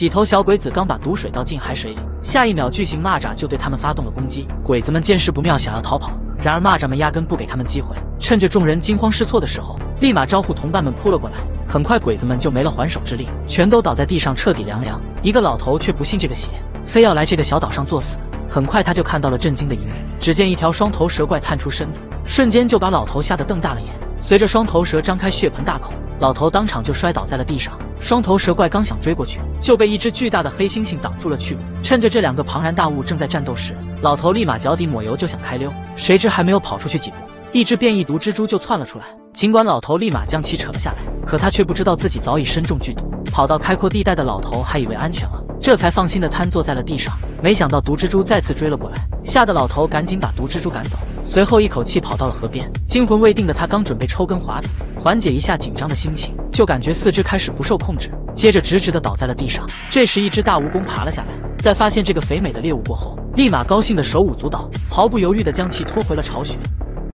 几头小鬼子刚把毒水倒进海水里，下一秒巨型蚂蚱就对他们发动了攻击。鬼子们见势不妙，想要逃跑，然而蚂蚱们压根不给他们机会，趁着众人惊慌失措的时候，立马招呼同伴们扑了过来。很快，鬼子们就没了还手之力，全都倒在地上，彻底凉凉。一个老头却不信这个邪，非要来这个小岛上作死。 很快，他就看到了震惊的一幕。只见一条双头蛇怪探出身子，瞬间就把老头吓得瞪大了眼。随着双头蛇张开血盆大口，老头当场就摔倒在了地上。双头蛇怪刚想追过去，就被一只巨大的黑猩猩挡住了去路。趁着这两个庞然大物正在战斗时，老头立马脚底抹油就想开溜，谁知还没有跑出去几步，一只变异毒蜘蛛就窜了出来。尽管老头立马将其扯了下来，可他却不知道自己早已身中剧毒。跑到开阔地带的老头还以为安全了。 这才放心的瘫坐在了地上，没想到毒蜘蛛再次追了过来，吓得老头赶紧把毒蜘蛛赶走，随后一口气跑到了河边。惊魂未定的他刚准备抽根华子缓解一下紧张的心情，就感觉四肢开始不受控制，接着直直的倒在了地上。这时，一只大蜈蚣爬了下来，在发现这个肥美的猎物过后，立马高兴的手舞足蹈，毫不犹豫的将其拖回了巢穴。